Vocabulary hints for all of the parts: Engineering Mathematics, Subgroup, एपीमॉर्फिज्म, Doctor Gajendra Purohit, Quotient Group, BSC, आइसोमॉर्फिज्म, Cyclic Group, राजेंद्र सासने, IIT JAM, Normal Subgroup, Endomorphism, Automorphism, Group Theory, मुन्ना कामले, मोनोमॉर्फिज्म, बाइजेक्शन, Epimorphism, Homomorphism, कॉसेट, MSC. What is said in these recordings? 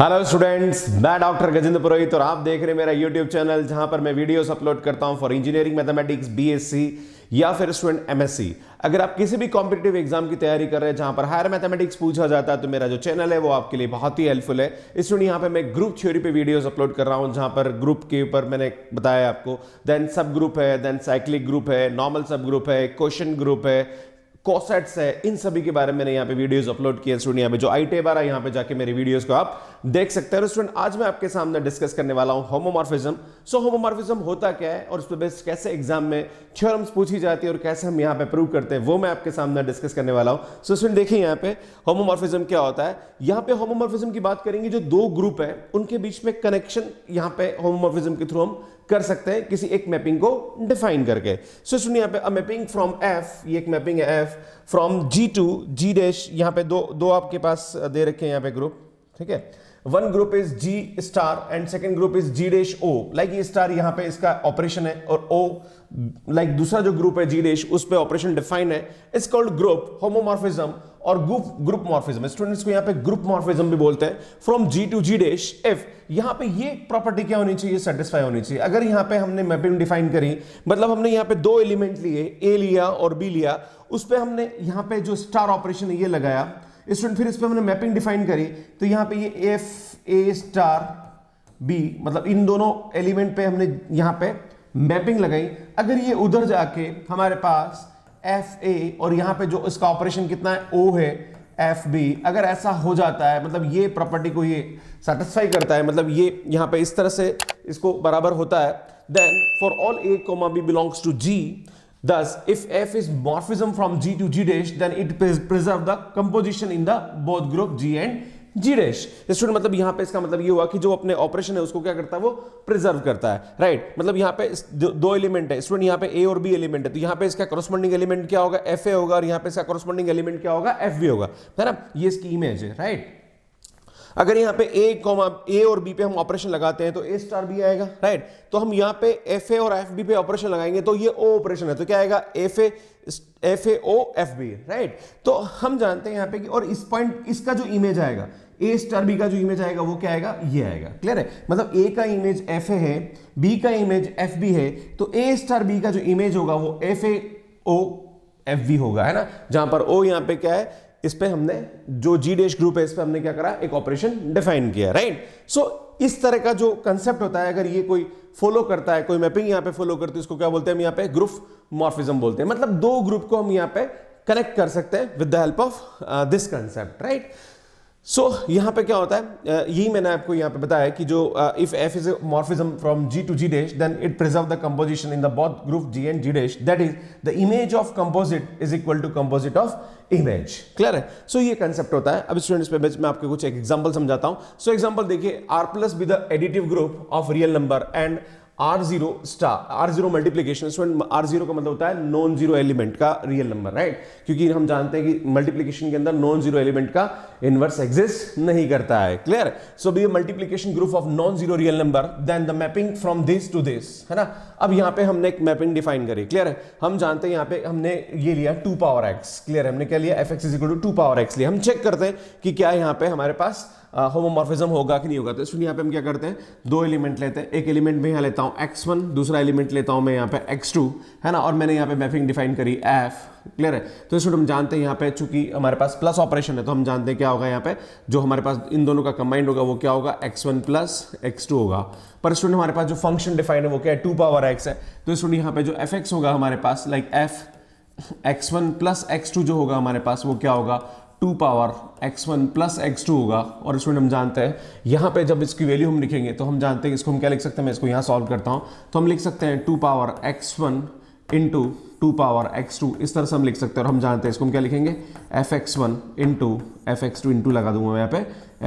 Hello students, मैं doctor Gajendra Purohit और आप देख रहे हैं मेरा यूट्यूब चैनल जहां पर मैं वीडियोस अपलोड करता हूं फॉर इंजीनियरिंग मैथमेटिक्स बीएससी या फिर स्टूडेंट एमएससी। अगर आप किसी भी कॉम्पिटिटिव एग्जाम की तैयारी कर रहे हैं जहां पर हायर मैथमेटिक्स पूछा जाता है तो मेरा जो चैनल है वो आपके लिए बहुत ही हेल्पफुल है। स्टूडेंट यहाँ पे मैं ग्रुप थ्योरी पे वीडियोस अपलोड कर रहा हूँ जहाँ पर ग्रुप के ऊपर मैंने बताया आपको, देन सब ग्रुप है, देन साइक्लिक ग्रुप है, नॉर्मल सब ग्रुप है, क्वेश्चन ग्रुप है, कॉसेट्स है, इन सभी के बारे में मैंने यहाँ पे वीडियोस अपलोड किए। स्टूडेंट यहाँ पे जो आई टेब आ रहा है यहाँ पे जाके मेरे वीडियोस को आप देख सकते हैं। स्टूडेंट आज मैं आपके सामने डिस्कस करने वाला हूँ होमोमॉर्फिज्म। सो होमोमॉर्फिज्म होता क्या है और उस पर बेस्ड कैसे एग्जाम में थ्योरम्स पूछी जाती है और कैसे हम यहाँ पे प्रूव करते हैं वो मैं आपके सामने डिस्कस करने वाला हूँ। सो स्टूडेंट देखिए यहाँ पे होमोमॉर्फिज्म क्या होता है। यहाँ पे होमोमॉर्फिज्म की बात करेंगे, जो दो ग्रुप है उनके बीच में कनेक्शन यहाँ पे होमोमॉर्फिज्म के थ्रू हम कर सकते हैं किसी एक मैपिंग को डिफाइन करके। सो सुनिए यहाँ पे अ मैपिंग फ्रॉम एफ, ये एक मैपिंग है F, from G to G dash, यहाँ पे दो आपके पास दे रखे हैं यहाँ पे ग्रुप, ठीक है। One group is G star and second group is G dash O, like ये स्टार यहाँ पे इसका ऑपरेशन है और ओ लाइक दूसरा जो ग्रुप है जी डैश उस पे ऑपरेशन डिफाइन है। इट्स कॉल्ड ग्रुप होमोमॉर्फिज्म और ग्रुप मॉर्फिज्म। स्टूडेंट्स को यहाँ पे ग्रुप मॉर्फिज्म भी बोलते हैं। From G to G dash F, यहाँ पे ये प्रॉपर्टी क्या होनी चाहिए, सेटिस्फाई होनी चाहिए। अगर यहाँ पे हमने मैपिंग डिफाइन करी, मतलब हमने यहाँ पे दो एलिमेंट लिए, ए लिया और बी लिया, उस पर हमने यहाँ पे जो स्टार ऑपरेशन है ये लगाया। स्टूडेंट फिर इस पर हमने मैपिंग डिफाइन करी तो यहाँ पे ये एफ ए स्टार बी, मतलब इन दोनों एलिमेंट पे हमने यहाँ पे मैपिंग लगाई। अगर ये उधर जाके हमारे पास एफ ए और यहाँ पे जो इसका ऑपरेशन कितना है ओ है एफ बी, अगर ऐसा हो जाता है मतलब ये प्रॉपर्टी को ये सेटिस्फाई करता है, मतलब ये यहाँ पे इस तरह से इसको बराबर होता है। Then for all A comma B belongs to G, thus if f is morphism from g to g dash then it preserve the composition in the both group g and g dash। Student मतलब यहाँ पे इसका मतलब ये हुआ कि जो अपने ऑपरेशन है उसको क्या करता है, वो प्रिजर्व करता है, राइट। मतलब यहाँ पे दो एलिमेंट है स्टूडेंट, यहाँ पे ए और बी एलिमेंट है तो यहाँ पे इसका कॉरस्पॉन्डिंग एलिमेंट क्या होगा, एफ ए होगा, और यहाँ पे इसका कॉरस्पॉन्डिंग एलिमेंट क्या होगा, एफ बी होगा, है ना। ये इसकी इमेज है, राइट। अगर यहाँ पे ए और बी पे हम ऑपरेशन लगाते हैं तो ए स्टार बी आएगा, राइट। तो हम यहाँ पे एफ ए और एफ बी पे ऑपरेशन लगाएंगे तो ये ओ ऑपरेशन है तो क्या आएगा, F A O F B, right. तो हम जानते हैं यहाँ पे कि और इस पॉइंट इसका जो इमेज आएगा, ए स्टार बी का जो इमेज आएगा वो क्या आएगा, ये आएगा, क्लियर है। मतलब ए का इमेज एफ ए है, बी का इमेज एफ बी है, तो ए स्टार बी का जो इमेज होगा वो F A O F B होगा, है ना। जहां पर ओ यहाँ पे क्या है, इस पे हमने जो जी डैश ग्रुप है इस पे हमने क्या करा, एक ऑपरेशन डिफाइन किया, राइट। सो इस तरह का जो कंसेप्ट होता है अगर ये कोई फॉलो करता है, कोई मैपिंग यहाँ पे फॉलो करती है, इसको क्या बोलते हैं हम यहाँ पे, ग्रुप मॉर्फिज्म बोलते हैं। मतलब दो ग्रुप को हम यहाँ पे कनेक्ट कर सकते हैं with the help of this concept, right. So यहाँ पे क्या होता है, यही मैंने आपको यहाँ पे बताया कि जो if F is morphism from G to G dash then it preserve the composition in the both group G and G dash, that is the image of composite is equal to composite of image, clear है। So ये concept होता है। अब students पे मैं आपको कुछ एक एग्जाम्पल समझाता हूँ। सो एग्जाम्पल देखिए, R plus be the additive group of real number and R0 star, R0 multiplication. Student R0 का मतलब होता है नॉन जीरो एलिमेंट का रियल नंबर, राइट, क्योंकि हम जानते हैं कि मल्टीप्लीकेशन के अंदर नॉन जीरो एलिमेंट का इनवर्स एग्जिस्ट नहीं करता है, clear. So be multiplication group of non zero real number, then the mapping from this to this, है ना। अब यहाँ पे हमने एक मैपिंग डिफाइन करी, क्लियर है। हम जानते हैं यहाँ पे हमने ये लिया 2 पावर x, क्लियर है। हमने क्या लिया, f(x) = 2 पावर x लिया। हम चेक करते हैं कि क्या यहाँ पे हमारे पास होमोमॉर्फिज्म होगा कि नहीं होगा। तो यहाँ पे हम क्या करते हैं, दो एलिमेंट लेते हैं, एक एलिमेंट में यहाँ लेता हूँ x1, दूसरा एलिमेंट लेता हूँ मैं यहाँ पे x2, है ना, और मैंने यहाँ पे मैपिंग डिफाइन करी f, क्लियर है। तो इसमें हम जानते हैं यहाँ पे चूंकि हमारे पास प्लस ऑपरेशन है तो हम जानते हैं क्या होगा, यहाँ पे जो हमारे पास इन दोनों का कंबाइंड होगा वो क्या होगा, x1 + x2 होगा। पर स्टूडेंट हमारे पास जो फंक्शन डिफाइन है वो क्या है, 2 पावर x है। तो स्टूडेंट यहाँ पे जो fx होगा हमारे पास, लाइक f(x1 + x2) जो होगा हमारे पास वो क्या होगा, 2 पावर x1 + x2 होगा। और स्टूडेंट हम जानते हैं यहाँ पे जब इसकी वैल्यू हम लिखेंगे तो हम जानते हैं इसको हम क्या लिख सकते हैं, मैं इसको यहाँ सॉल्व करता हूँ तो हम लिख सकते हैं 2 पावर x1 × 2 पावर x2, इस तरह से हम लिख सकते हैं। और हम जानते हैं इसको हम क्या लिखेंगे, f(x1) × f(x2) इंटू लगा दूंगा मैं यहाँ पे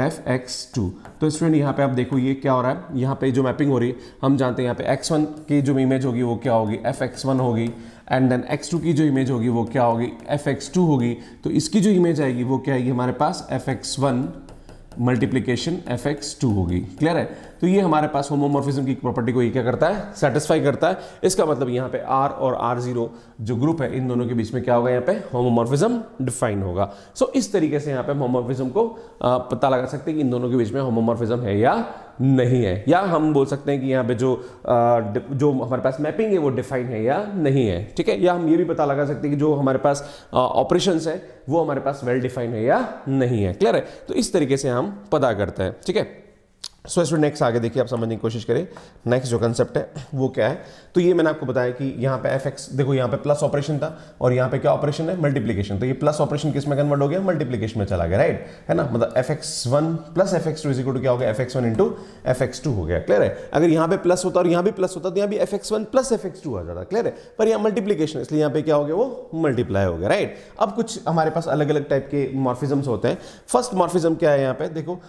f(x2)। तो स्टूडेंट यहाँ पे आप देखो ये क्या हो रहा है, यहाँ पे जो मैपिंग हो रही है हम जानते हैं यहाँ पे x1 की जो इमेज होगी वो क्या होगी, f(x1) होगी, एंड देन x2 की जो इमेज होगी वो क्या होगी, f(x2) होगी। तो इसकी जो इमेज आएगी वो क्या आएगी हमारे पास, f(x1) मल्टीप्लीकेशन f(x2) होगी, क्लियर है। तो ये हमारे पास होमोमॉर्फिज्म की प्रॉपर्टी को ये क्या करता है, सेटिस्फाई करता है। इसका मतलब यहाँ पे R और R0 जो ग्रुप है इन दोनों के बीच में क्या होगा, यहाँ पे होमोमॉर्फिज्म डिफाइन होगा। सो इस तरीके से यहाँ पे होमोमॉर्फिज्म को पता लगा सकते हैं कि इन दोनों के बीच में होमोमॉर्फिज्म है या नहीं है, या हम बोल सकते हैं कि यहाँ पे जो हमारे पास मैपिंग है वो डिफाइन है या नहीं है, ठीक है। या हम ये भी पता लगा सकते हैं कि जो हमारे पास ऑपरेशंस है वो हमारे पास वेल डिफाइन है या नहीं है, क्लियर है। तो इस तरीके से हम पता करते हैं, ठीक है। सो इसमें नेक्स्ट आगे देखिए, आप समझने की कोशिश करें नेक्स्ट जो कंसेप्ट है वो क्या है। तो ये मैंने आपको बताया कि यहाँ पे fx देखो, यहाँ पे प्लस ऑपरेशन था और यहाँ पे क्या ऑपरेशन है, मल्टीप्लिकेशन। तो ये प्लस ऑपरेशन किस में कन्वर्ट हो गया, मल्टीप्लिकेशन में चला गया, राइट है ना। मतलब fx1 plus fx2 is equal to क्या हो गया, fx1 इंटू fx2 हो गया, क्लियर है। अगर यहाँ पे प्लस होता और यहाँ भी प्लस होता तो यहाँ भी fx1 प्लस fx2 आ जाता, क्लियर है। पर यहाँ मल्टीप्लिकेशन, इसलिए यहाँ पे क्या हो गया, वो मल्टीप्लाई हो गया, राइट। अब कुछ हमारे पास अलग अलग टाइप के मॉर्फिजम्स होते हैं। फर्स्ट मॉर्फिज्म क्या है, यहाँ पे देखो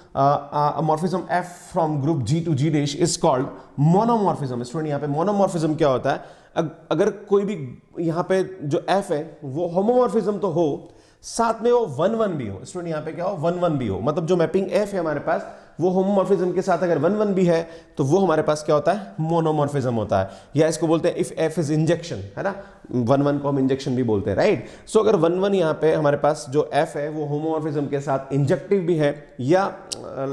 morphism f from group G to G dash is called मोनोमॉर्फिज्म। Student यहाँ पे मोनोमॉर्फिज्म क्या होता है, अगर कोई भी यहाँ पे जो f है वो होमोमॉर्फिज्म तो हो, साथ में वो 1-1 भी हो। स्टूडेंट यहाँ पे क्या हो, 1-1 भी हो, मतलब जो मैपिंग f है हमारे पास वो होमोमॉर्फिज्म के साथ अगर 1-1 भी है तो वो हमारे पास क्या होता है, मोनोमॉर्फिज्म होता है। या इसको बोलते हैं इफ f इज इंजेक्शन, है ना। 1-1 को हम इंजेक्शन भी बोलते हैं, राइट। सो अगर 1-1 यहाँ पे हमारे पास जो f है वो होमोमॉर्फिज्म के साथ इंजेक्टिव भी है या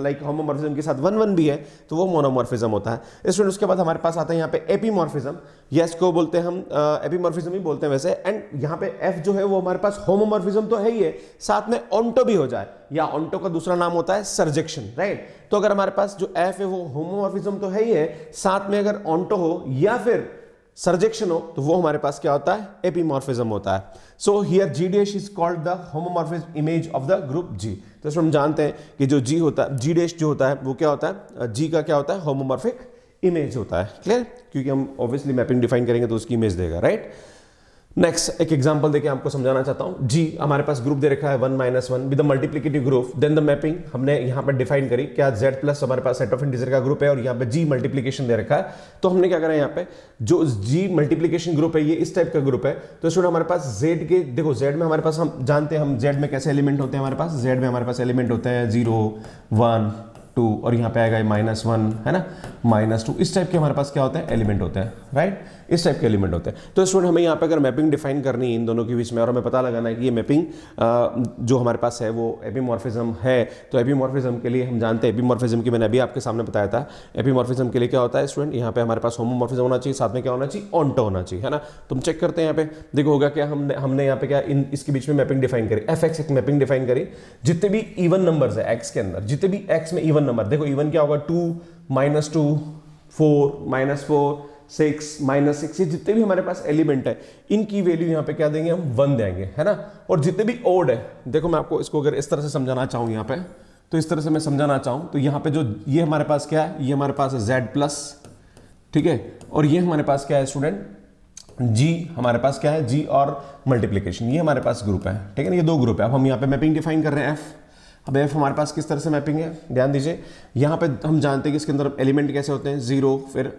लाइक होमोमॉर्फिज्म के साथ 1-1 भी है तो वो मोनोमॉर्फिज्म होता है। स्टूडेंट उसके बाद हमारे पास आता है यहाँ पे एपीमॉर्फिज्म, या इसको बोलते हैं हम एपीमॉर्फिज्म ही बोलते हैं वैसे। एंड यहाँ पे f जो है वो हमारे पास होमोमॉर्फिज्म तो है ही है, साथ में ऑन्टो भी हो जाए, या ऑन्टो का दूसरा नाम होता है सर्जेक्शन, राइट। तो अगर हमारे पास जो f है वो होमोमॉर्फिज्म तो है ही है, साथ में अगर ऑन्टो हो या फिर सर्जेक्शन हो तो वो हमारे पास क्या होता है, एपीमॉर्फिज्म होता है। So here G dash is called the homomorphism image of the group G. तो इसमें हम जानते हैं कि जो जी होता है, जी डैश जो होता है वो क्या होता है, जी का क्या होता है, होमोमॉर्फिक इमेज होता है, क्लियर। क्योंकि हम ऑब्वियसली मैपिंग डिफाइन करेंगे तो उसकी इमेज देगा, राइट। नेक्स्ट एक एग्जांपल देके आपको समझाना चाहता हूं। जी हमारे पास ग्रुप दे रखा है 1-1 with multiplicative group, then the mapping हमने यहाँ पर डिफाइन करी, क्या z प्लस हमारे पास सेट ऑफ इंटीजर का ग्रुप है और यहाँ पे g मल्टीप्लिकेशन दे रखा है। तो हमने क्या करा, यहाँ पे जो g मल्टीप्लिकेशन ग्रुप है ये इस टाइप का ग्रुप है। तो स्टूडेंट हमारे पास z के देखो, z में हमारे पास हम जानते हैं हम z में कैसे एलिमेंट होते हैं, हमारे पास z में हमारे पास एलिमेंट होते हैं 0, 1, 2 और यहाँ पे आएगा -1, है ना, -2, इस टाइप के हमारे पास क्या होते हैं, एलिमेंट होते हैं, राइट। इस टाइप के एलिमेंट होते हैं। तो स्टूडेंट हमें यहाँ पे अगर मैपिंग डिफाइन करनी है इन दोनों के बीच में और हमें पता लगाना है कि ये मैपिंग जो हमारे पास है वो एपीमॉर्फिज्म है, तो एपीमॉर्फिज्म के लिए हम जानते हैं, एपीमॉर्फिज्म की मैंने अभी आपके सामने बताया था, एपीमॉर्फिज्म के लिए क्या होता है स्टूडेंट, यहाँ पे हमारे पास होमोमॉर्फिज्म होना चाहिए, साथ में क्या होना चाहिए, ऑन्टो होना चाहिए, है ना। तुम चेक करते हैं यहाँ पे देखो होगा क्या, हमने यहाँ पे क्या इसके बीच में मैपिंग डिफाइन करी, एफएक्स एक मैपिंग डिफाइन करी। जितने भी इवन नंबर्स है एक्स के अंदर, जितने भी एक्स में इवन नंबर देखो, इवन क्या होगा, 2, -2, 4, -4, 6, -6, ये जितने भी हमारे पास एलिमेंट है इनकी वैल्यू यहाँ पे क्या देंगे हम, 1 देंगे, है ना। और जितने भी ओड है देखो, मैं आपको इसको अगर इस तरह से समझाना चाहूँ, यहाँ पे तो इस तरह से मैं समझाना चाहूँ तो यहाँ पे जो ये हमारे पास क्या है, ये हमारे पास है z प्लस, ठीक है। और ये हमारे पास क्या है स्टूडेंट, जी हमारे पास क्या है, जी और मल्टीप्लीकेशन, ये हमारे पास ग्रुप है, ठीक है ना, ये दो ग्रुप है। अब हम यहाँ पे मैपिंग डिफाइन कर रहे हैं f। अब f हमारे पास किस तरह से मैपिंग है, ध्यान दीजिए, यहाँ पे हम जानते हैं कि इसके अंदर एलिमेंट कैसे होते हैं, 0 फिर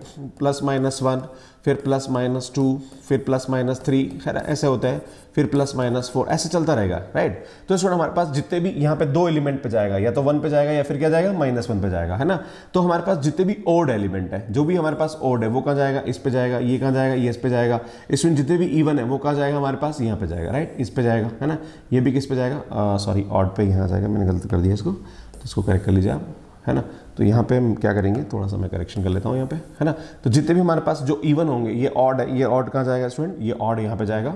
+-1 फिर +-2 फिर +-3, खैर ऐसे होते हैं, फिर +-4, ऐसे चलता रहेगा, राइट। तो इस हमारे पास जितने भी यहाँ पे दो एलिमेंट पे जाएगा, या तो 1 पे जाएगा या फिर क्या जाएगा, -1 पे जाएगा, है ना। तो हमारे पास जितने भी ओड एलिमेंट है, जो भी हमारे पास ओड है वो कहाँ जाएगा, इस पे जाएगा, ये कहाँ जाएगा, ये इस पे जाएगा। इसमें जितने भी इवन है वो कहाँ जाएगा, हमारे पास यहाँ पे जाएगा, राइट, इस पे जाएगा, है ना। ये भी किस पे जाएगा, सॉरी ऑड पे यहाँ जाएगा, मैंने गलत कर दिया इसको, तो इसको करेक्ट कर लीजिए आप, है ना। तो यहाँ पे हम क्या करेंगे, थोड़ा सा मैं करेक्शन कर लेता हूँ यहाँ पे, है ना। तो जितने भी हमारे पास जो इवन होंगे, ये ऑड है, ये ऑड कहाँ जाएगा स्टूडेंट, ये ऑड यहाँ पे जाएगा,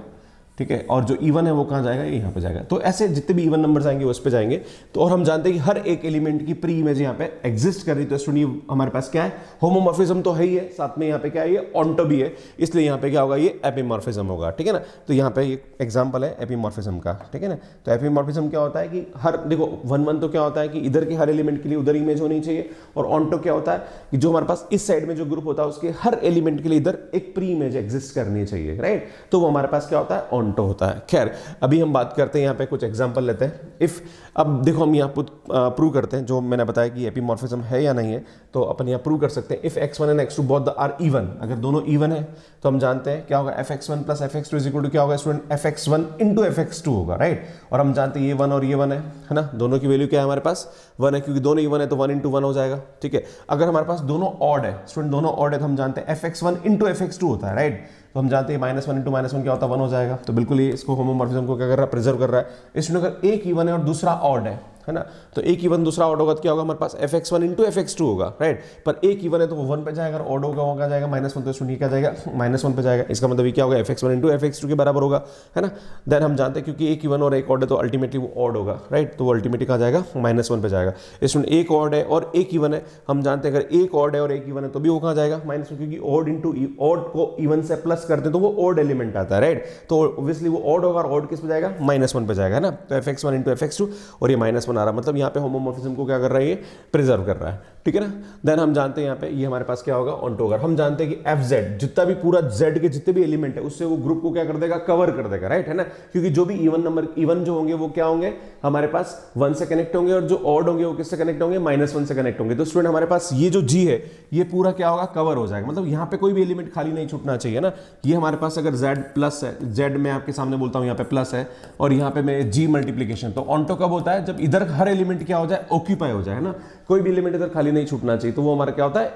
ठीक है। और जो इवन है वो कहाँ जाएगा, ये यहाँ पे जाएगा। तो ऐसे जितने भी इवन नंबर्स आएंगे उस पे जाएंगे। तो और हम जानते हैं कि हर एक एलिमेंट की प्री इमेज यहाँ पे एग्जिस्ट कर रही है। तो स्टूडेंट हमारे पास क्या है, होमोमॉर्फिज्म तो है ही है, साथ में यहाँ पे क्या है, ये ऑन्टो भी है, इसलिए यहाँ पे क्या होगा, ये एपीमॉर्फिज्म होगा, ठीक है ना। तो यहाँ पे एक एग्जाम्पल है एपीमॉर्फिज्म का, ठीक है ना। तो एपीमॉर्फिज्म क्या होता है कि हर देखो 1-1 तो क्या होता है कि इधर के हर एलिमेंट के लिए उधर इमेज होनी चाहिए, और ऑन्टो क्या होता है कि जो हमारे पास इस साइड में जो ग्रुप होता है उसके हर एलिमेंट के लिए इधर एक प्री इमेज एग्जिस्ट करनी चाहिए, राइट। तो वो हमारे पास क्या होता है, काउंट होता है। खैर अभी हम बात करते हैं, यहाँ पे कुछ एग्जांपल लेते हैं। इफ़ अब देखो हम यहाँ प्रूव करते हैं जो मैंने बताया कि एपिमॉर्फिज्म है या नहीं है, तो अपन यहाँ प्रूव कर सकते हैं। If x1 and x2 both are even, अगर दोनों इवन है तो हम जानते हैं क्या होगा, fx1 plus fx2 is equal to क्या होगा स्टूडेंट, fx1 इंटू fx2 होगा, राइट। और हम जानते हैं ये वन और ये वन है ना, दोनों की वैल्यू क्या है हमारे पास, वन है, क्योंकि दोनों इवन है तो वन इंटू वन हो जाएगा, ठीक है। अगर हमारे पास दोनों ऑड है स्टूडेंट, दोनों ऑड है तो हम जानते हैं fx1 इंटू fx2 होता है, राइट। तो हम जानते हैं minus one into minus one क्या होता है, वन हो जाएगा। तो बिल्कुल ये इसको होमोमॉर्फिज्म को क्या कर रहा है, प्रिजर्व कर रहा है। इसमें अगर एक इवन है और दूसरा ऑड है ना, तो एक इवन दूसरा ऑड होगा तो क्या होगा हमारे पास, F X one into F X two होगा, राइट। पर एक इवन है तो वो वन पे जाएगा और ऑड होगा वहाँ जाएगा माइनस वन, तो इसमें क्या जाएगा माइनस वन पे जाएगा। इसका मतलब ये क्या होगा, F X one into F X two के बराबर होगा, है ना। देन हम जानते हैं क्योंकि एक इवन और एक ऑड है तो अल्टीमेटली वो ऑड होगा, राइट। तो वो अल्टीमेटली कहाँ जाएगा, माइनस वन पे जाएगा। इसमें एक ऑड है और एक इवन है, हम जानते हैं अगर एक ऑड है और एक इवन है तो भी वो कहाँ जाएगा माइनस वन, क्योंकि ऑड इंटू ऑड को इवन से प्लस करते हैं तो वो ऑड एलिमेंट आता है, राइट। तो ऑब्वियसली वो ऑड होगा और ऑड किस पे जाएगा, माइनस वन पे जाएगा, है ना। तो F X one into F X two और ये माइनस वन आ रहा है, मतलब यहाँ पे होमोमॉर्फिज्म को क्या कर रहा है, ये प्रिजर्व कर रहा है, ठीक है ना। देन हम जानते हैं यहाँ पे ये हमारे पास क्या होगा, ऑन्टो। अगर हम जानते हैं कि एफ जेड जितना भी पूरा जेड के जितने भी एलिमेंट है उससे वो ग्रुप को क्या कर देगा, कवर कर देगा, राइट, है ना। क्योंकि जो भी इवन नंबर इवन जो होंगे वो क्या होंगे हमारे पास, वन से कनेक्ट होंगे, और जो ऑड होंगे वो किससे कनेक्ट होंगे, माइनस वन से कनेक्ट होंगे। तो स्टूडेंट हमारे पास ये जो जी है ये पूरा क्या होगा, कवर हो जाएगा, मतलब यहाँ पे कोई भी एलिमेंट खाली नहीं छूटना चाहिए ना। ये हमारे पास अगर जेड प्लस है, जेड में आपके सामने बोलता हूँ यहाँ पे प्लस है और यहाँ पे मैं जी मल्टीप्लीकेशन, तो ऑन्टो कब होता है जब इधर हर एलिमेंट क्या हो जाए, ऑक्यूपाई हो जाए, है ना, कोई भी एलिमेंट इधर खाली नहीं छूटना चाहिए, तो वो हमारा क्या होता है,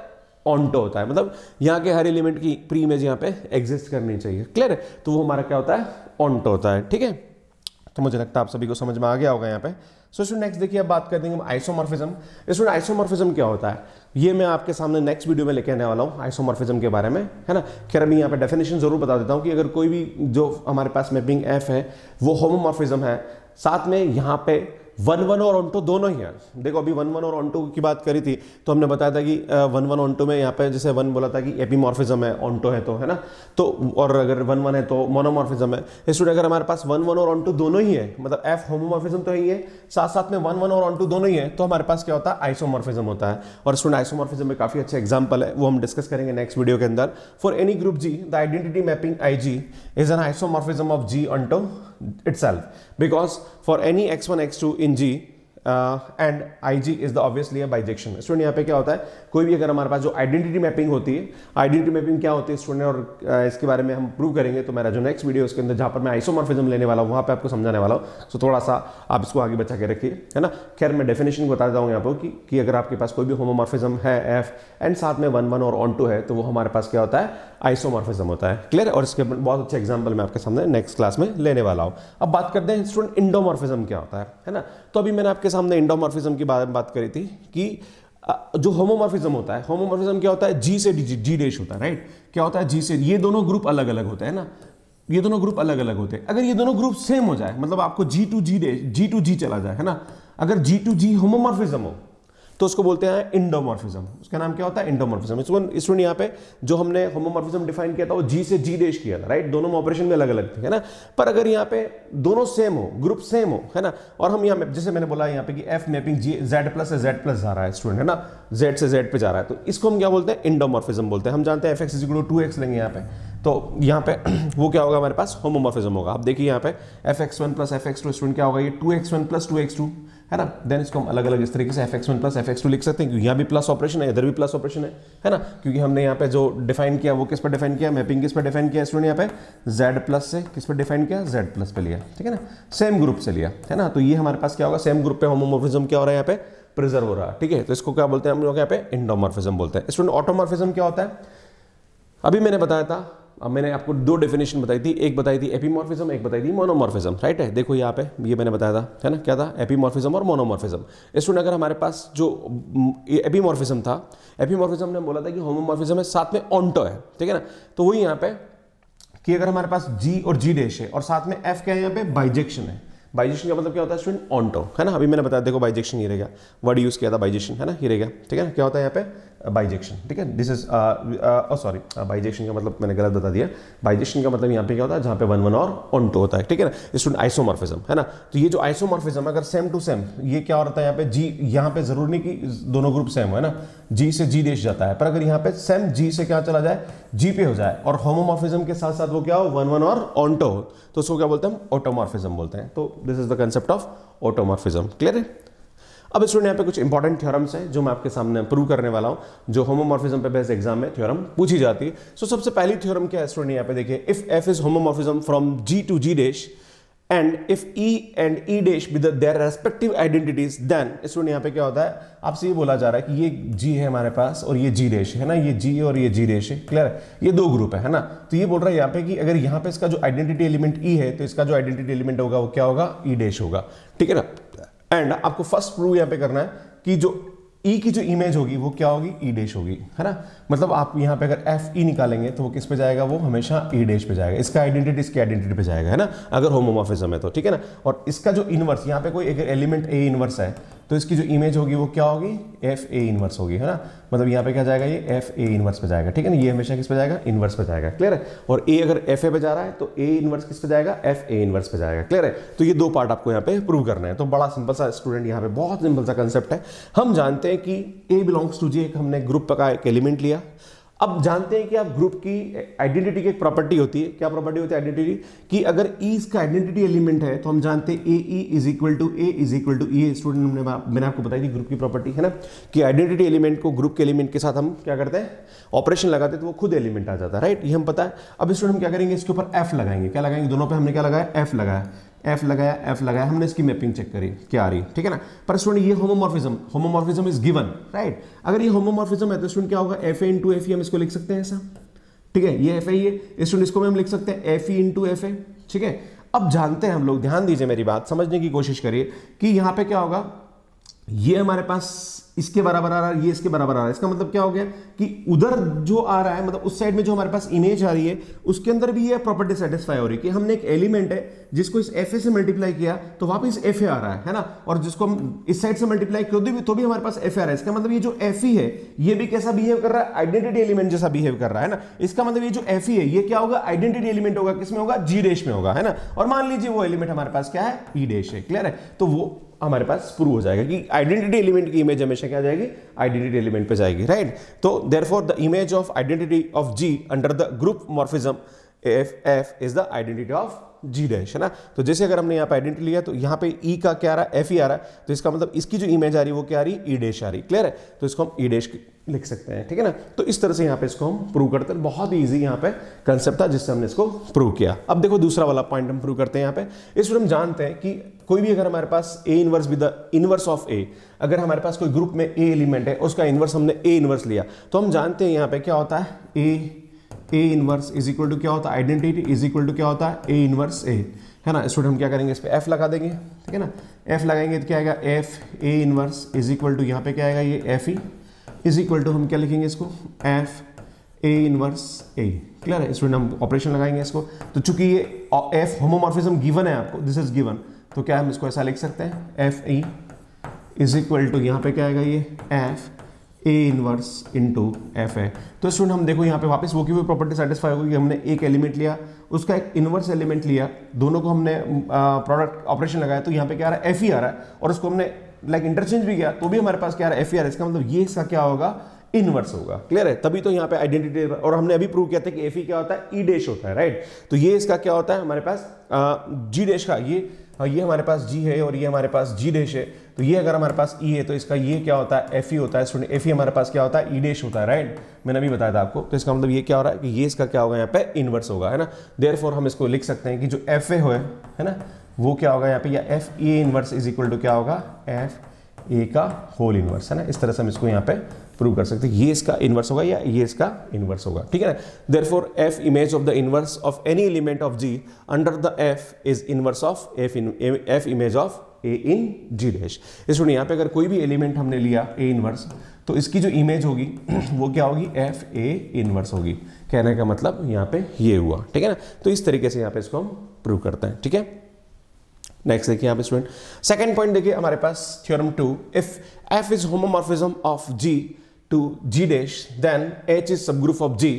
ऑन्टो होता है। मतलब यहाँ के हर एलिमेंट की प्री इमेज यहाँ पे एग्जिस्ट करनी चाहिए, क्लियर है। तो वो हमारा क्या होता है, ऑन्टो होता है, ठीक है। तो मुझे लगता है आप सभी को समझ में आ गया होगा यहाँ पे। सो स्टूडेंट नेक्स्ट देखिए अब बात कर देंगे हम आइसोमॉर्फिज्म। स्टूडेंट आइसोमॉर्फिज्म क्या होता है ये मैं आपके सामने नेक्स्ट वीडियो में लेके आने वाला हूँ, आइसोमॉर्फिज्म के बारे में, है ना। खैर अभी यहाँ पे डेफिनेशन जरूर बता देता हूँ कि अगर कोई भी जो हमारे पास मैपिंग एफ है वो होमोमॉर्फिज्म है, साथ में यहाँ पे वन वन और ऑन्टो दोनों ही है। देखो अभी वन वन और ऑन्टो की बात करी थी तो हमने बताया था कि वन वन ऑन्टो में यहाँ पे जैसे वन बोला था कि एपिमॉर्फिज्म है, ऑन्टो है तो, है ना। तो और अगर वन वन है तो मोनोमॉर्फिज्म है। स्टूडेंट अगर हमारे पास वन वन और ऑन्टो दोनों ही है, मतलब एफ होमोमॉर्फिज्म तो ही है, साथ साथ में वन वन और ऑन्टो दोनों ही है, तो हमारे पास क्या होता है, आइसोमॉर्फिज्म होता है। और स्टूडेंट आइसोमॉर्फिज्म में काफ़ी अच्छे एग्जाम्पल है, वो हम डिस्कस करेंगे नेक्स्ट वीडियो के अंदर। For any group G the identity mapping I G is an आइसोमॉर्फिज्म of G onto itself because for any x1 x2 in G and IG is the obviously a bijection। Student यहाँ पे क्या होता है, कोई भी अगर हमारे पास जो आइडेंटिटी मैपिंग होती है, आइडेंटिटी मैपिंग क्या होती है स्टूडेंट और इसके बारे में हम प्रूव करेंगे। तो मेरा जो नेक्स्ट वीडियो उसके अंदर जहाँ पर मैं आइसोमॉर्फिज्म लेने वाला हूँ वहाँ पे आपको समझाने वाला हूँ। सो थोड़ा सा आप इसको आगे बचा के रखिए, है ना। खैर मैं डेफिनेशन बता देता हूँ यहाँ पर कि अगर आपके पास कोई भी होमोमॉर्फिज्म है एफ एंड साथ में वन वन और ऑन्टू है तो वो हमारे पास क्या होता है, आइसोमॉर्फिज्म होता है, क्लियर। और इसके बहुत अच्छे एग्जाम्पल मैं आपके सामने नेक्स्ट क्लास में लेने वाला हूँ। अब बात करते हैं स्टूडेंट एंडोमॉर्फिज्म क्या होता है ना। तो अभी मैंने आपके सामने एंडोमॉर्फिज्म की बात करी थी कि जो होमोमॉर्फिज्म होता है, होमोमॉर्फिज्म क्या होता है, जी से जी डैश होता है, राइट। क्या होता है, जी से ये दोनों ग्रुप अलग अलग होते हैं ना, ये दोनों ग्रुप अलग अलग होते हैं। अगर ये दोनों ग्रुप सेम हो जाए, मतलब आपको G to G dash, G to G चला जाए, है ना, अगर जी टू जी होमोमॉर्फिज्म हो तो उसको बोलते हैं एंडोमॉर्फिज्म। उसका नाम क्या होता है, एंडोमॉर्फिज्म। इसमें यहाँ पे जो हमने होमोमॉर्फिज्म डिफाइन किया था वो जी से जी डैश किया था, राइट। दोनों ऑपरेशन में अलग अलग थे, है ना। पर अगर यहाँ पे दोनों सेम हो, ग्रुप सेम हो, है ना, और हम यहाँ जैसे मैंने बोला यहाँ पे कि F mapping G Z plus जा रहा है स्टूडेंट, है ना, जेड से जेड पे जा रहा है, तो इसको हम क्या बोलते हैं, एंडोमॉर्फिज्म बोलते हैं। हम जानते हैं F X equal to 2x लेंगे यहाँ पे, तो यहाँ पे वो क्या होगा हमारे पास, होमोमॉर्फिज्म होगा। आप देखिए यहाँ पे F X one plus F X two student क्या होगा, ये 2x1 प्लस 2x2, है ना। देन इसको हम अलग अलग इस तरीके से fx1 प्लस fx2 लिख सकते हैं, क्योंकि यहाँ भी प्लस ऑपरेशन है, इधर भी प्लस ऑपरेशन है, है ना। क्योंकि हमने यहाँ पे जो डिफाइन किया वो किस पर डिफाइन किया, मैपिंग किस पर डिफाइन किया स्टूडेंट, यहाँ पे z प्लस से किस पर डिफाइन किया, z प्लस पे लिया, ठीक है ना, सेम ग्रुप से लिया, है ना। तो ये हमारे पास क्या होगा, सेम ग्रुप पे होमोमॉर्फिज्म क्या हो रहा है, यहाँ पे प्रिजर्व हो रहा है, ठीक है। तो इसको क्या बोलते हैं हम लोग, यहाँ पे एंडोमॉर्फिज्म बोलते हैं। स्टूडेंट ऑटोमॉर्फिज्म क्या होता है, अभी मैंने बताया था, अब मैंने आपको दो डेफिनेशन बताई थी, एक बताई थी एपिमॉर्फिज्म, एक बताई थी मोनोमॉर्फिज्म, राइट है। देखो यहाँ पे ये मैंने बताया था, है ना, क्या था, एपिमॉर्फिज्म और मोनोमॉर्फिज्म। इसमें अगर हमारे पास जो एपिमॉर्फिज्म था, एपिमॉर्फिज्म ने बोला था कि होमोमॉर्फिज्म है साथ में ऑन्टो है, ठीक है ना। तो वही यहाँ पे कि अगर हमारे पास जी और जी डैश है और साथ में एफ क्या है, यहाँ पे बाइजेक्शन है। बाइजेक्शन का मतलब क्या होता है स्टूडेंट, ऑन्टो, है ना। अभी मैंने बताया, देखो बाइजेक्शन ये रहेगा, वर्ड यूज किया था बाइजेक्शन, है ना, ये रहेगा, ठीक है ना। क्या होता है यहाँ पे बाइजेक्शन, ठीक है। दिस इज सॉरी, बाइजेक्शन का मतलब मैंने गलत बता दिया। बाइजेक्शन का मतलब यहाँ पे क्या होता है, जहाँ पे 1-1 और 1-2 होता है, ठीक है ना। स्टूडेंट आइसोमॉर्फिज्म है ना, तो ये जो आइसोमॉर्फिज्म अगर सेम टू सेम, ये क्या होता है यहाँ पे जी, यहाँ पे जरूर नहीं कि दोनों ग्रुप सेम हो, है ना, जी से जी देश जाता है, पर अगर यहाँ पे सेम जी से क्या चला जाए, जी पे हो जाए और होमोमॉर्फिज्म के साथ साथ वो क्या हो 1-1 और ऑन्टो हो, तो उसको क्या बोलते हैं हम, ऑटोमॉर्फिज्म बोलते हैं। तो this is the concept of automorphism, clear है। अब स्टूडेंट यहाँ पे कुछ इंपॉर्टेंट थ्योरम्स हैं जो मैं आपके सामने प्रूव करने वाला हूं, जो होमोमॉर्फिज्म पे बेस्ड एग्जाम में थ्योरम पूछी जाती है। सो सबसे पहली थ्योरम क्या है स्टूडेंट, यहाँ पे देखिए, if F is homomorphism from G to G dash and if E and E dash with their respective identities, then student यहाँ पे क्या होता है, आपसे ये बोला जा रहा है कि ये जी है हमारे पास और ये जी डैश है ना, ये जी और ये जी डैश है, क्लियर है, ये दो ग्रुप है ना। तो ये बोल रहा है यहाँ पे कि अगर यहाँ पे इसका जो आइडेंटिटी एलिमेंट ई है, तो इसका जो आइडेंटिटी एलिमेंट होगा वो क्या होगा, ई डैश होगा, ठीक है ना। एंड आपको फर्स्ट प्रूव यहाँ पे करना है कि जो ई की जो इमेज होगी वो क्या होगी, ई डैश होगी, है ना। मतलब आप यहाँ पे अगर एफ ई निकालेंगे तो वो किस पे जाएगा, वो हमेशा ई डैश पे जाएगा, इसका आइडेंटिटी इसकी आइडेंटिटी पे जाएगा, है ना, अगर होमोमॉर्फिज्म है तो, ठीक है ना। और इसका जो इनवर्स, यहाँ पे कोई एक एलिमेंट ए इनवर्स है, तो इसकी जो इमेज होगी वो क्या होगी, एफ ए इनवर्स होगी, है ना। मतलब यहाँ पे क्या जाएगा, ये एफ ए इनवर्स पे जाएगा, ठीक है ना, ये हमेशा किस पे जाएगा, इनवर्स पे जाएगा, क्लियर है। और ए अगर एफ ए पे जा रहा है तो ए इनवर्स किस पे जाएगा, एफ ए इनवर्स पे जाएगा, क्लियर है। तो ये दो पार्ट आपको यहाँ पे प्रूव करना है। तो बड़ा सिंपल सा स्टूडेंट यहाँ पे बहुत सिंपल सा कंसेप्ट है। हम जानते हैं कि ए बिलोंग्स टू जी, एक हमने ग्रुप का एक एलिमेंट लिया। अब जानते हैं कि आप ग्रुप की आइडेंटिटी की एक प्रॉपर्टी होती है, क्या प्रॉपर्टी होती है आइडेंटिटी की, अगर ई इसका आइडेंटिटी एलिमेंट है तो हम जानते हैं A E is equal to A. Student मैंने आपको बताई थी ग्रुप की प्रॉपर्टी, है ना, कि आइडेंटिटी एलिमेंट को ग्रुप के एलिमेंट के साथ हम क्या करते हैं, ऑपरेशन लगाते हैं तो वो खुद एलिमेंट आ जाता है, राइट, ये हम पता है। अब स्टूडेंट हम क्या करेंगे, इसके ऊपर एफ लगाएंगे, क्या लगाएंगे, दोनों पर हमने क्या लगाया, एफ लगाया, एफ लगाया, एफ लगाया, हमने इसकी मैपिंग चेक करी क्या आ रही, ठीक है ना। पर स्टूडेंट ये homomorphism, homomorphism is given, right, अगर ये होमोमॉर्फिज्म है तो स्टूडेंट क्या होगा, F A into F E, हम इसको लिख सकते हैं ऐसा, ठीक है, ये एफ ए है, स्टूडेंट इसको हम लिख सकते हैं F E into F A, ठीक है। अब जानते हैं हम लोग, ध्यान दीजिए मेरी बात समझने की कोशिश करिए कि यहाँ पे क्या होगा, ये हमारे पास इसके बराबर आ रहा है, ये इसके बराबर आ रहा है, इसका मतलब क्या हो गया कि उधर जो आ रहा है, मतलब उस साइड में जो हमारे पास इमेज आ रही है उसके अंदर भी ये प्रॉपर्टी सेटिस्फाई हो रही है कि हमने एक एलिमेंट है जिसको इस एफ ए से मल्टीप्लाई किया तो वापस एफ ए आ रहा है ना, और जिसको हम इस साइड से मल्टीप्लाई किया तो भी हमारे पास एफ ए आ रहा है। इसका मतलब ये जो एफ ई है ये भी कैसा बिहेव कर रहा है, आइडेंटिटी एलिमेंट जैसा बिहेव कर रहा है ना। इसका मतलब ये जो एफ ई है ये क्या होगा, आइडेंटिटी एलिमेंट होगा, किसमें होगा, जी डैश में होगा, है ना। और मान लीजिए वो एलिमेंट हमारे पास क्या है, ई डैश है, क्लियर है। तो वो हमारे पास प्रूव हो जाएगा कि आइडेंटिटी एलिमेंट की इमेज हमेशा क्या जाएगी, आइडेंटिटी एलिमेंट पे जाएगी, राइट। तो therefore the image of identity of G under the group morphism F F is the identity of G dash, है ना। तो जैसे अगर हमने यहाँ पे आइडेंटिटी लिया तो यहाँ पे ई का क्या आ रहा है, एफ ई आ रहा है, तो इसका मतलब इसकी जो इमेज आ रही है वो क्या आ रही है, ई डैश आ रही, क्लियर है। तो इसको हम ई डैश लिख सकते हैं, ठीक है ना। तो इस तरह से यहाँ पे इसको हम प्रूव करते हैं, बहुत ही ईजी यहाँ पे कंसेप्ट था जिससे हमने इसको प्रूव किया। अब देखो दूसरा वाला पॉइंट हम प्रूव करते हैं यहाँ पे। इस पर हम जानते हैं कि कोई भी अगर हमारे पास A inverse with the inverse of A, अगर हमारे पास कोई ग्रुप में ए एलिमेंट है उसका इनवर्स हमने ए इनवर्स लिया तो हम जानते हैं यहाँ पे क्या होता है, A inverse is equal to क्या होता है, आइडेंटिटी इज इक्वल टू क्या होता है, ए इनवर्स ए, है ना। स्टूडेंट हम क्या करेंगे, इस पर एफ लगा देंगे, ठीक है ना। एफ लगाएंगे तो क्या आएगा, F A inverse is equal to यहाँ पे क्या आएगा, ये F E is equal to हम क्या लिखेंगे इसको, F A inverse A, clear है। स्टूडेंट हम ऑपरेशन लगाएंगे इसको, तो चूंकि ये एफ होमोमॉर्फिज्म गिवन है आपको, दिस इज गिवन, तो क्या हम इसको ऐसा लिख सकते हैं, F E is equal to यहाँ पे क्या आएगा, ये F A inverse into F A. तो स्टूडेंट हम देखो यहाँ पे वापस वो की हुई प्रॉपर्टी सेटिस्फाई होगी कि हमने एक एलिमेंट लिया उसका एक इनवर्स एलिमेंट लिया, दोनों को हमने प्रोडक्ट ऑपरेशन लगाया तो यहाँ पे क्या आ रहा है, एफ ई आ रहा है, और उसको हमने लाइक इंटरचेंज भी किया तो भी हमारे पास क्या आ रहा है, एफ ई आ रहा है। इसका मतलब ये इसका क्या होगा, इनवर्स होगा, क्लियर है। तभी तो यहाँ पे आइडेंटिटी, और हमने अभी प्रूव किया था कि एफ ई क्या होता है, ई डैश होता है, राइट। तो ये इसका क्या होता है हमारे पास, जी डैश का ये हमारे पास जी है और ये हमारे पास जी डैश है, तो ये अगर हमारे पास ई है तो इसका ये क्या होता है, एफ ई होता है। स्टूडेंट एफ ई हमारे पास क्या होता है, ई डैश होता है, राइट, मैंने अभी बताया था आपको। तो इसका मतलब ये क्या हो रहा है कि ये इसका क्या होगा, यहाँ पे इनवर्स होगा, है ना। देयरफॉर हम इसको लिख सकते हैं कि जो एफ ए है ना, वो क्या होगा यहाँ पे, या F A inverse is equal to क्या होगा, एफ ए का होल इनवर्स, है ना। इस तरह से हम इसको यहाँ पे प्रूव कर सकते हैं, ये इसका इनवर्स होगा या ये इसका इनवर्स होगा, ठीक है ना। Therefore F image of the inverse of any element of G under the F is inverse of F image of A in G dash. Student यहाँ पे अगर कोई भी एलिमेंट हमने लिया ए इनवर्स, तो इसकी जो इमेज होगी वो क्या होगी, एफ ए इनवर्स होगी, कहने का मतलब यहाँ पे ये हुआ, ठीक है ना। तो इस तरीके से यहाँ पे इसको हम प्रूव करते हैं, ठीक है। नेक्स्ट देखिए यहाँ पे स्टूडेंट, सेकंड पॉइंट देखिए हमारे पास theorem 2, if F is homomorphism of G to G dash, then H is subgroup of G।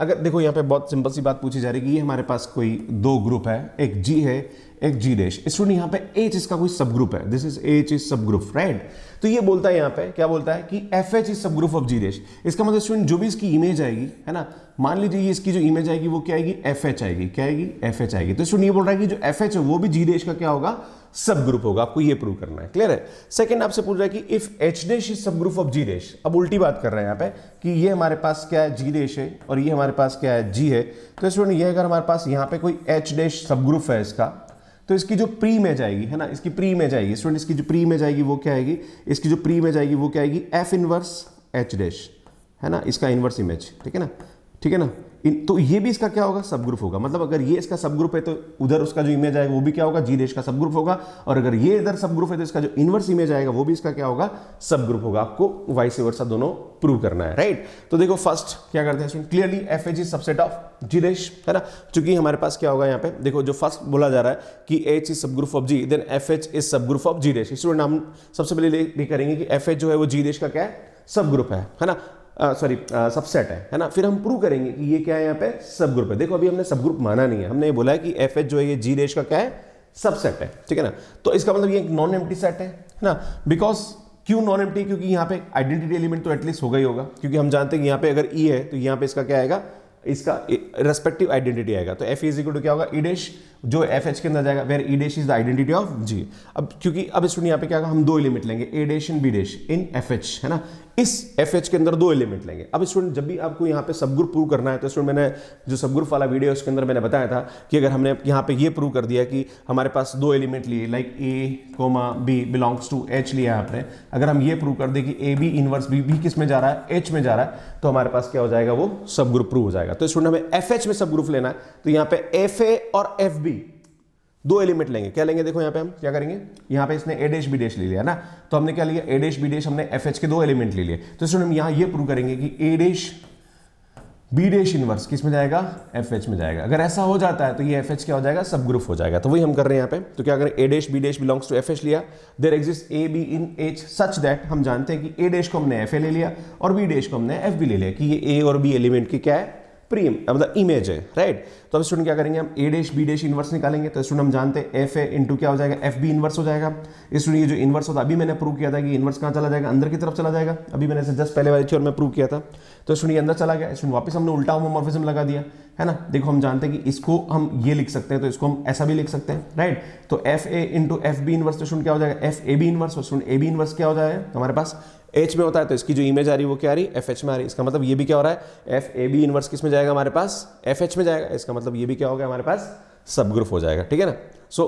अगर देखो यहाँ पे बहुत सिंपल सी बात पूछी जा रही है कि हमारे पास कोई दो ग्रुप है, एक G है एक G डैश। स्टूडेंट यहाँ पे H इसका कोई सबग्रुप है, this is H is subgroup, right. तो ये बोलता है यहाँ पे, क्या बोलता है कि F H is subgroup of G dash. इसका मतलब स्टूडेंट जो भी इसकी इमेज आएगी, है ना, मान लीजिए ये इसकी जो इमेज आएगी वो क्या आएगी, एफ एच आएगी। क्या आएगी, एफ एच आएगी। तो स्टूडेंट ये बोल रहा है कि जो एफ एच है वो भी जी डैश का क्या होगा, सब ग्रुप होगा। आपको ये प्रूव करना है, क्लियर है। सेकंड आपसे पूछ रहा है कि if H dash is subgroup of G dash. अब उल्टी बात कर रहे हैं यहाँ पे कि ये हमारे पास क्या है, जी डैश है, और ये हमारे पास क्या है, जी है। तो स्टूडेंट ये अगर हमारे पास यहाँ पे कोई एच डैश सब ग्रुप है इसका, तो इसकी जो प्री इमेज आएगी, है ना, इसकी प्री इमेज आएगी स्टूडेंट, इसकी जो प्री इमेज आएगी वो क्या आएगी, इसकी जो प्री इमेज आएगी वो क्या आएगी, एफ इनवर्स एच डैश, है ना, इसका इनवर्स इमेज, ठीक है ना, ठीक है ना। तो ये भी इसका क्या होगा, सब ग्रुप होगा। मतलब अगर ये इसका सब ग्रुप है तो उधर उसका जो इमेज आएगा वो भी क्या होगा, जी डैश का सब ग्रुप होगा, और अगर ये इधर सब ग्रुप है तो इसका जो इनवर्स इमेज आएगा वो भी इसका क्या होगा, सब ग्रुप होगा। आपको वाइस वर्सा दोनों प्रूव करना है, राइट। तो देखो फर्स्ट क्या करते हैं, clearly F H is subset of G dash, है ना, चूंकि हमारे पास क्या होगा यहाँ पे देखो, जो फर्स्ट बोला जा रहा है कि H is subgroup of G, then F H is subgroup of G dash. Student हम सबसे पहले ये करेंगे कि एफ एच जो है वो जी डैश का क्या है, सब ग्रुप है ना, सॉरी सबसेट है ना। फिर हम प्रूव करेंगे कि ये क्या है, यहाँ पे सब ग्रुप है। देखो अभी हमने सब ग्रुप माना नहीं है, हमने ये बोला है कि एफ एच जो है ये जी डैश का क्या है, सबसेट है, ठीक है ना। तो इसका मतलब ये एक नॉन एम्प्टी सेट है ना। बिकॉज क्यों नॉन एम्प्टी, क्योंकि यहाँ पे आइडेंटिटी एलिमेंट तो एटलीस्ट होगा ही होगा, क्योंकि हम जानते हैं कि यहाँ पे अगर ई है तो यहाँ पे इसका क्या आएगा, इसका रेस्पेक्टिव आइडेंटिटी आएगा। तो एफ इज इक्वल टू क्या होगा, ई डैश जो एफ एच के अंदर जाएगा, where E dash is the identity of G. अब क्योंकि अब स्टूडेंट यहाँ पे क्या होगा, हम दो एलिमेंट लेंगे, A dash and B dash in F H, है ना, इस एफ एच के अंदर दो एलिमेंट लेंगे। अब स्टूडेंट जब भी आपको यहाँ पे सब ग्रुप प्रूव करना है, तो स्टूडेंट मैंने जो सब ग्रुप वाला वीडियो उसके अंदर मैंने बताया था कि अगर हमने यहाँ पे ये प्रूव कर दिया कि हमारे पास दो एलिमेंट लिए, like A comma B belongs to H लिया आपने, अगर हम ये प्रूव कर दें कि ए बी इनवर्स बी भी किस में जा रहा है, एच में जा रहा है, तो हमारे पास क्या हो जाएगा, वो सब ग्रुप प्रूव हो जाएगा। तो स्टूडेंट हमें एफ एच में सब ग्रुप लेना है, तो यहाँ पे एफ ए और एफ बी दो एलिमेंट लेंगे। क्या लेंगे, देखो यहाँ पे हम क्या करेंगे, यहाँ पे इसने ए डैश बी डैश ले लिया ना, तो हमने क्या लिया, ए डैश बी डैश, हमने एफ एच के दो एलिमेंट ले लिए। तो स्टूडेंट हम यहाँ ये प्रूव करेंगे कि A dash B dash inverse किस में जाएगा, एफ एच में जाएगा। अगर ऐसा हो जाता है तो ये एफ एच क्या हो जाएगा, सब ग्रुप हो जाएगा। तो वही हम कर रहे हैं यहाँ पे। तो क्या करें, A dash B dash belongs to F H लिया, there exist A B in H such that, हम जानते हैं कि ए डैश को हमने एफ ए ले लिया और बी डैश को हमने एफ बी ले लिया, कि ये ए और बी एलिमेंट की क्या है, मतलब इमेज है, राइट। तो अब स्टूडेंट क्या करेंगे, हम A dash B dash inverse निकालेंगे। तो स्टूडेंट हम जानते हैं एफ ए इंटू क्या हो जाएगा, एफ बी इनवर्स हो जाएगा। स्टूडेंट ये जो इनवर्स होता है, अभी मैंने प्रूव किया था कि इनवर्स कहाँ चला जाएगा, अंदर की तरफ चला जाएगा। अभी मैंने जस्ट पहले वाली चीज और मैं प्रूव किया था। तो स्टूडेंट ये अंदर चला गया। स्टूडेंट वापस हमने उल्टा होमोमॉर्फिज्म लगा दिया, है ना। देखो हम जानते हैं कि इसको हम ये लिख सकते हैं, तो इसको हम ऐसा भी लिख सकते हैं, राइट। तो F A into F B inverse, तो स्टूडेंट क्या हो जाएगा, एफ ए बी इनवर्स। और स्टूडेंट ए बी इनवर्स क्या हो जाएगा, हमारे पास H में होता है, तो इसकी जो इमेज आ रही है वो क्या आ रही है, एफ एच में आ रही है। इसका मतलब ये भी क्या हो रहा है, एफ ए बी इनवर्स किस में जाएगा, हमारे पास एफ एच में जाएगा। इसका मतलब ये भी क्या होगा, हमारे पास सब ग्रुप हो जाएगा, ठीक है ना। सो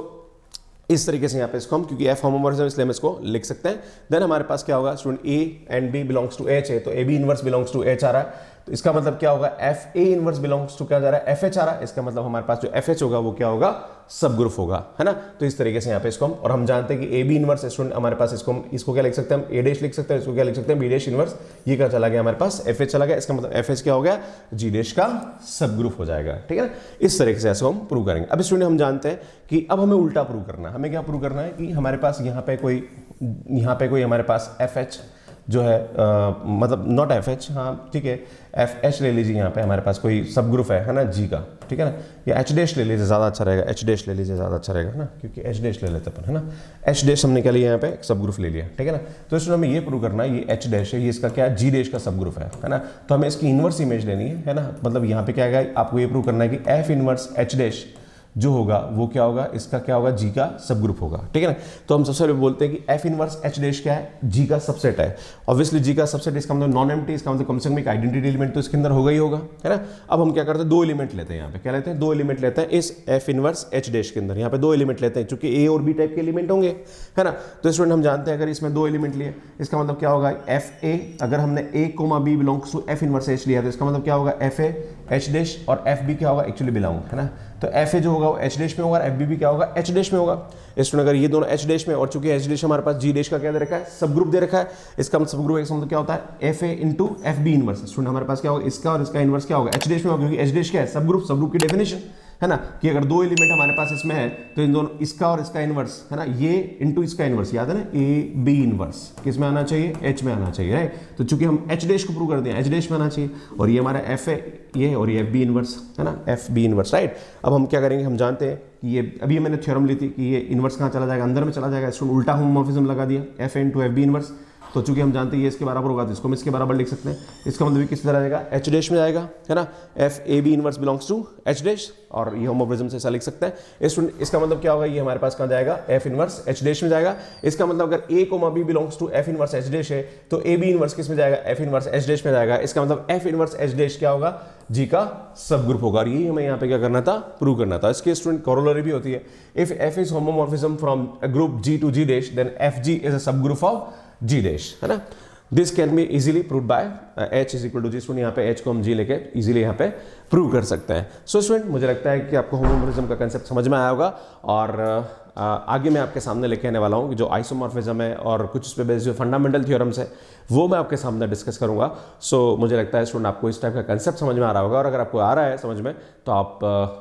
इस तरीके से यहाँ पे इसको हम, क्योंकि एफ होमोमॉर्फिज्म इसलिए हम इसको लिख सकते हैं। देन हमारे पास क्या होगा, student A and B belongs to H है, तो A B inverse belongs to H आ रहा है। तो इसका मतलब क्या होगा, F A inverse belongs to क्या जा रहा है, एफ एच आ रहा है। इसका मतलब हमारे पास जो एफ एच होगा वो क्या होगा, सब ग्रुप होगा, है ना। तो इस तरीके से यहाँ पे इसको हम, और हम जानते हैं कि ए बी इनवर्स स्टूडेंट हमारे पास इसको हम, इसको क्या लिख सकते हैं, हम ए डैश लिख सकते हैं, इसको क्या लिख सकते हैं, बी डैश इनवर्स। ये क्या चला गया हमारे पास, एफ एच चला गया। इसका मतलब एफ एच क्या हो गया, जी डैश का सब ग्रुप हो जाएगा, ठीक है ना। इस तरीके से ऐसा हम प्रूव करेंगे। अब स्टूडेंट हम जानते हैं कि अब हमें उल्टा प्रूव करना है। हमें क्या प्रूव करना है कि हमारे पास यहाँ पे कोई हमारे पास एफ एच जो है मतलब नॉट एफ एच, हाँ ठीक है, एफ एच ले लीजिए। यहाँ पे हमारे पास कोई सब ग्रुप है ना, जी का, ठीक है ना। या एच डैश ले लीजिए, ज़्यादा अच्छा रहेगा, एच डैश ले लीजिए, ज़्यादा अच्छा रहेगा ना, क्योंकि एच डैश ले लेते अपन, है ना। एच डैश हमने क्या लिया, यहाँ पे सब ग्रुप ले लिया, ठीक है ना। तो इसमें हमें ये प्रूव करना है, ये एच डैश है, ये इसका क्या, जी डैश का सब ग्रुप है ना। तो हमें इसकी इन्वर्स इमेज लेनी है ना। मतलब यहाँ पे क्या है, आपको ये प्रूव करना है कि एफ इन्वर्स एच डैश जो होगा वो क्या होगा, इसका क्या होगा, जी का सब ग्रुप होगा, ठीक है ना। तो हम सबसे पहले बोलते हैं कि एफ इनवर्स एच डैश क्या है, जी का सबसेट है। ऑब्वियसली जी का सबसेट, इसका मतलब नॉन एम्प्टी, इसका मतलब कम से कम एक आइडेंटिटी एलिमेंट तो इसके अंदर होगा ही होगा, है ना। अब हम क्या करते हैं, दो एलिमेंट लेते हैं। यहाँ पे क्या लेते हैं, दो एलिमेंट लेते हैं इस एफ इनवर्स एच डैश के अंदर। यहाँ पे दो एलिमेंट लेते हैं, चूंकि ए और बी टाइप के एलिमेंट होंगे, है ना। तो स्टूडेंट हम जानते हैं अगर इसमें दो एलिमेंट लिए, इसका मतलब क्या होगा, एफ ए, अगर हमने A comma B belongs to F inverse H लिया, तो इसका मतलब क्या होगा, एफ ए एच डैश और एफ बी क्या होगा, एक्चुअली बिलोंग, है ना। तो एफ ए जो होगा वो एच डैश में होगा और एफ बी भी क्या होगा, एच डैश में होगा। स्टूडेंट अगर ये दोनों एच डैश में, और चूंकि एच डैश हमारे पास जी डैश का क्या दे रखा है, सब ग्रुप दे रखा है, इसका मतलब सब ग्रुप एक मतलब क्या होता है, F A into F B inverse. Student हमारे पास क्या होगा, इसका और इसका इनवर्स क्या होगा, एच डैश में होगा, क्योंकि एच डैश क्या है, सब ग्रुप की डेफिनेशन है ना, कि अगर दो एलिमेंट हमारे पास इसमें है तो इन दोनों, इसका और इसका इनवर्स, है ना, ये इनटू इसका इनवर्स, याद है ना, ए बी इनवर्स किस में आना चाहिए, एच में आना चाहिए, राइट। तो चूंकि हम एच डैश को प्रूव करते हैं, एच डैश में आना चाहिए, और ये हमारा एफ है ये, और ये एफ बी इनवर्स, है ना, एफ बी इनवर्स, राइट। अब हम क्या करेंगे, हम जानते हैं कि ये अभी मैंने थ्योरम ली थी कि ये इनवर्स कहाँ चला जाएगा, अंदर में चला जाएगा, इसको उल्टा होमोमॉर्फिज्म लगा दिया, F into F B inverse. तो चूंकि हम जानते हैं ये इसके बराबर होगा तो इसको हम इसके बराबर लिख सकते हैं, इसका मतलब किस तरह जाएगा, एच डैश में जाएगा, है ना, F A B inverse belongs to H dash, और ये होमोमॉर्फिज्म से ऐसा लिख सकते हैं। स्टूडेंट इसका मतलब क्या होगा, ये हमारे पास कहाँ जाएगा, एफ इनवर्स एच डैश में जाएगा। इसका मतलब अगर A comma B belongs to F inverse H dash है तो ए बी इनवर्स किस में जाएगा, एफ इनवर्स एच डैश में जाएगा। इसका मतलब एफ इनवर्स एच डैश क्या होगा, जी का सबग्रुप होगा, और यही हमें यहाँ पे क्या करना था, प्रूव करना था। इसके स्टूडेंट कोरोलरी भी होती है, if F is homomorphism from group G to G dash then F G is a subgroup of G dash, है ना। This can be easily proved by H is equal to G. Student यहाँ पे H को हम जी लेके easily यहाँ पे prove कर सकते हैं। सो स्टूडेंट मुझे लगता है कि आपको होमोमॉर्फिज्म का कंसेप्ट समझ में आया होगा, और आगे मैं आपके सामने लेके आने वाला हूँ जो आइसोमॉर्फिज्म है और कुछ उस पर बेस्ड जो फंडामेंटल थ्योरम्स है वो मैं आपके सामने डिस्कस करूँगा। सो मुझे लगता है स्टूडेंट आपको इस टाइप का कंसेप्ट समझ में आ रहा होगा, और अगर आपको आ रहा है समझ में तो आप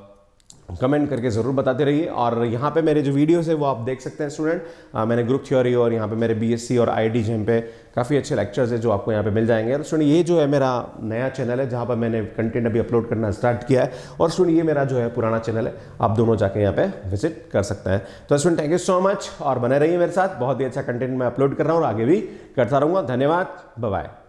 कमेंट करके ज़रूर बताते रहिए। और यहाँ पे मेरे जो वीडियोस है वो आप देख सकते हैं स्टूडेंट, मैंने ग्रुप थ्योरी और यहाँ पे मेरे बीएससी और आईआईटी जेएम पे काफ़ी अच्छे लेक्चर्स है जो आपको यहाँ पे मिल जाएंगे। और स्टूडेंट ये जो है मेरा नया चैनल है जहाँ पर मैंने कंटेंट अभी अपलोड करना स्टार्ट किया है, और स्टूडेंट ये मेरा जो है पुराना चैनल है, आप दोनों जाके यहाँ पर विजिट कर सकते हैं। तो student thank you so much, और बने रहिए मेरे साथ, बहुत ही अच्छा कंटेंट मैं अपलोड कर रहा हूँ और आगे भी करता रहूँगा। धन्यवाद, बाय बाय।